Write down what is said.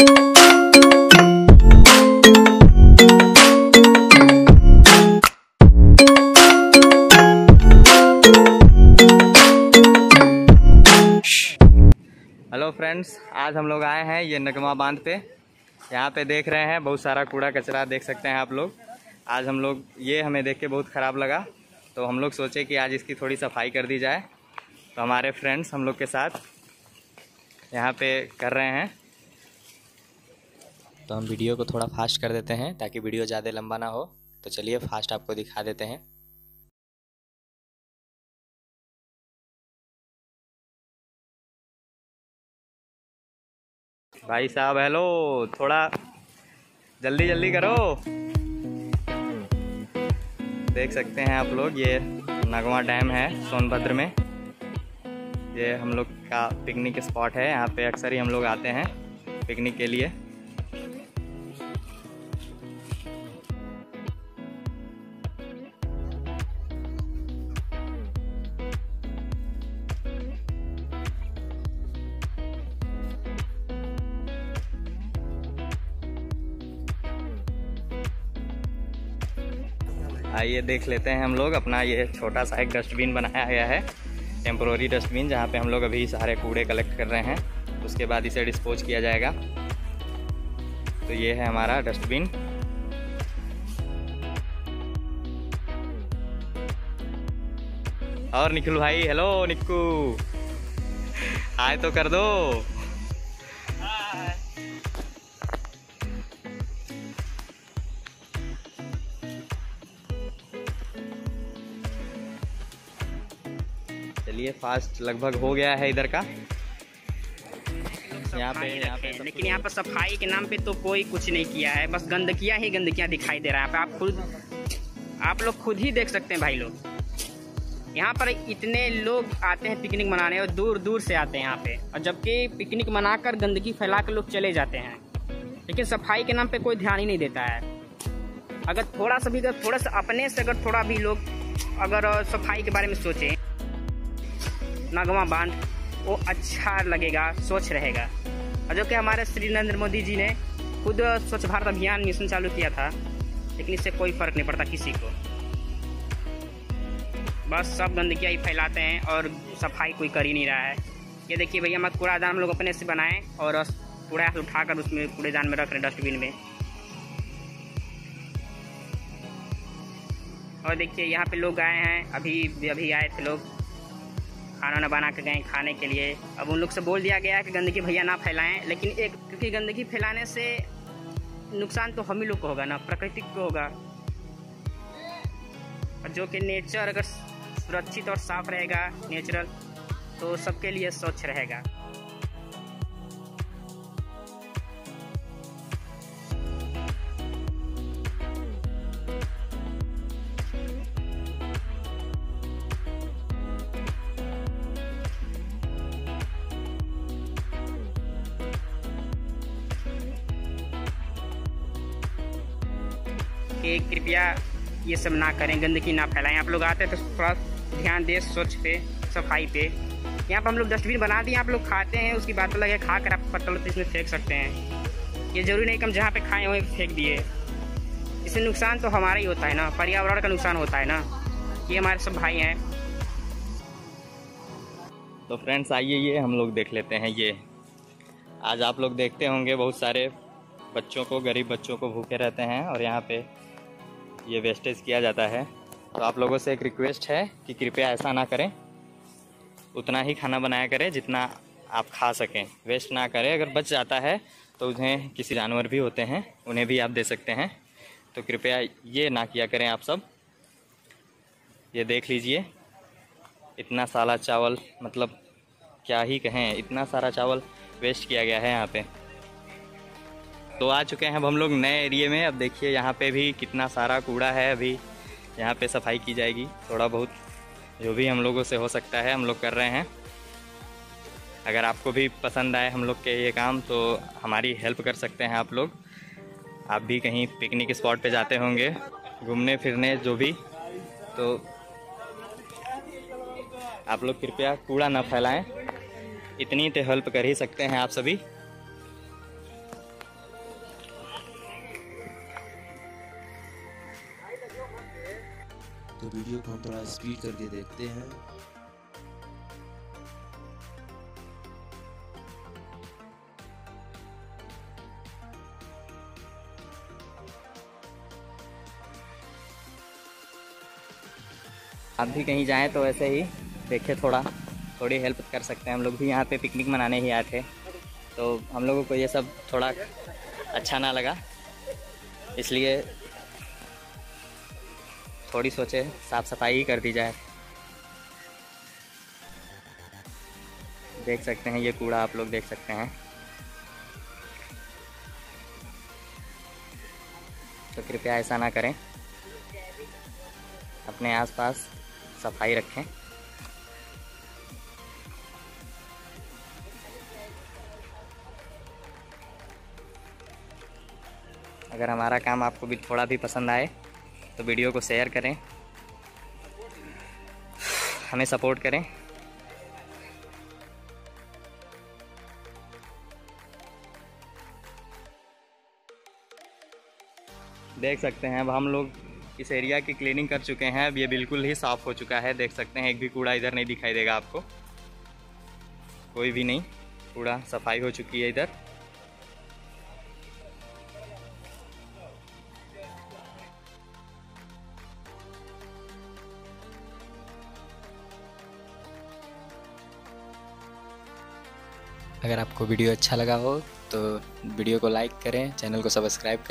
Hello friends, आज हम लोग आए हैं ये नगवा बांध पे। यहाँ पे देख रहे हैं बहुत सारा कूड़ा कचरा देख सकते हैं आप लोग। आज हम लोग ये हमें देख के बहुत ख़राब लगा, तो हम लोग सोचे कि आज इसकी थोड़ी सफाई कर दी जाए। तो हमारे फ्रेंड्स हम लोग के साथ यहाँ पे कर रहे हैं। तो हम वीडियो को थोड़ा फास्ट कर देते हैं ताकि वीडियो ज़्यादा लंबा ना हो। तो चलिए फास्ट आपको दिखा देते हैं। भाई साहब हेलो, थोड़ा जल्दी जल्दी करो। देख सकते हैं आप लोग ये नगवा डैम है सोनभद्र में। ये हम लोग का पिकनिक स्पॉट है, यहाँ पे अक्सर ही हम लोग आते हैं पिकनिक के लिए। आइए देख लेते हैं हम लोग अपना ये छोटा सा एक डस्टबिन बनाया गया है, टेम्प्रोरी डस्टबिन, जहाँ पे हम लोग अभी सारे कूड़े कलेक्ट कर रहे हैं। उसके बाद इसे डिस्पोज किया जाएगा। तो ये है हमारा डस्टबिन। और निखिल भाई हेलो, निक्कू हाय तो कर दो। चलिए फास्ट लगभग हो गया है इधर का। यहाँ पे लेकिन यहाँ पर सफाई के नाम पे तो कोई कुछ नहीं किया है, बस गंदगियाँ दिखाई दे रहा है। आप लोग खुद ही देख सकते हैं भाई लोग। यहाँ पर इतने लोग आते हैं पिकनिक मनाने और दूर दूर से आते हैं यहाँ पे, और जबकि पिकनिक मनाकर गंदगी फैला कर लोग चले जाते हैं, लेकिन सफाई के नाम पे कोई ध्यान ही नहीं देता है। अगर थोड़ा सा भी लोग अगर सफाई के बारे में सोचें, नगवा बांध वो अच्छा लगेगा, स्वच्छ रहेगा। और जो कि हमारे श्री नरेंद्र मोदी जी ने खुद स्वच्छ भारत अभियान मिशन चालू किया था, लेकिन इससे कोई फर्क नहीं पड़ता किसी को। बस सब गंदगियाँ ही फैलाते हैं और सफाई कोई कर ही नहीं रहा है। ये देखिए भैया, मत कूड़ादान हम लोग अपने से बनाएं और कूड़ा उठाकर उसमें कूड़ेदान में रख रहे डस्टबिन में। और देखिए यहाँ पे लोग आए हैं, अभी आए थे लोग, खाना ना बना के गए खाने के लिए। अब उन लोग से बोल दिया गया है कि गंदगी भैया ना फैलाएं, लेकिन क्योंकि गंदगी फैलाने से नुकसान तो हम ही लोग को होगा ना, प्रकृति को होगा। और जो कि नेचर अगर सुरक्षित और साफ रहेगा नेचुरल, तो सबके लिए स्वच्छ रहेगा। कि कृपया ये सब ना करें, गंदगी ना फैलाएं। आप लोग आते हैं तो थोड़ा ध्यान दें स्वच्छ पे, सफाई पे। यहाँ पर हम लोग डस्टबिन बना दिए, आप लोग खाते हैं उसकी बात अलग है, खा कर आप पत्तल तो इसमें फेंक सकते हैं। ये जरूरी नहीं कि हम जहाँ पे खाएं वहीं फेंक दिए, इससे नुकसान तो हमारा ही होता है ना, पर्यावरण का नुकसान होता है ना। ये हमारे सब भाई हैं। तो फ्रेंड्स आइए ये हम लोग देख लेते हैं। ये आज आप लोग देखते होंगे बहुत सारे बच्चों को, गरीब बच्चों को भूखे रहते हैं और यहाँ पे ये वेस्टेज किया जाता है। तो आप लोगों से एक रिक्वेस्ट है कि कृपया ऐसा ना करें, उतना ही खाना बनाया करें जितना आप खा सकें, वेस्ट ना करें। अगर बच जाता है तो उन्हें किसी जानवर भी होते हैं, उन्हें भी आप दे सकते हैं। तो कृपया ये ना किया करें आप सब। ये देख लीजिए इतना सारा चावल, मतलब क्या ही कहें, इतना सारा चावल वेस्ट किया गया है यहाँ पे। तो आ चुके हैं अब हम लोग नए एरिया में। अब देखिए यहाँ पे भी कितना सारा कूड़ा है, अभी यहाँ पे सफाई की जाएगी। थोड़ा बहुत जो भी हम लोगों से हो सकता है हम लोग कर रहे हैं। अगर आपको भी पसंद आए हम लोग के ये काम, तो हमारी हेल्प कर सकते हैं आप लोग। आप भी कहीं पिकनिक स्पॉट पे जाते होंगे घूमने फिरने जो भी, तो आप लोग कृपया कूड़ा ना फैलाएँ, इतनी तो हेल्प कर ही सकते हैं आप सभी। वीडियो को हम थोड़ा स्पीड करके देखते हैं। आप भी कहीं जाएं तो ऐसे ही देखें, थोड़ी हेल्प कर सकते हैं। हम लोग भी यहाँ पे पिकनिक मनाने ही आए थे, तो हम लोगों को ये सब थोड़ा अच्छा ना लगा, इसलिए थोड़ी सोचे साफ सफाई ही कर दी जाए। देख सकते हैं ये कूड़ा, आप लोग देख सकते हैं। तो कृपया ऐसा ना करें, अपने आसपास सफाई रखें। अगर हमारा काम आपको भी थोड़ा भी पसंद आए तो वीडियो को शेयर करें, हमें सपोर्ट करें। देख सकते हैं अब हम लोग इस एरिया की क्लीनिंग कर चुके हैं, अब ये बिल्कुल ही साफ़ हो चुका है। देख सकते हैं एक भी कूड़ा इधर नहीं दिखाई देगा आपको, कोई भी नहीं, पूरा सफाई हो चुकी है इधर। अगर आपको वीडियो अच्छा लगा हो तो वीडियो को लाइक करें, चैनल को सब्सक्राइब करें।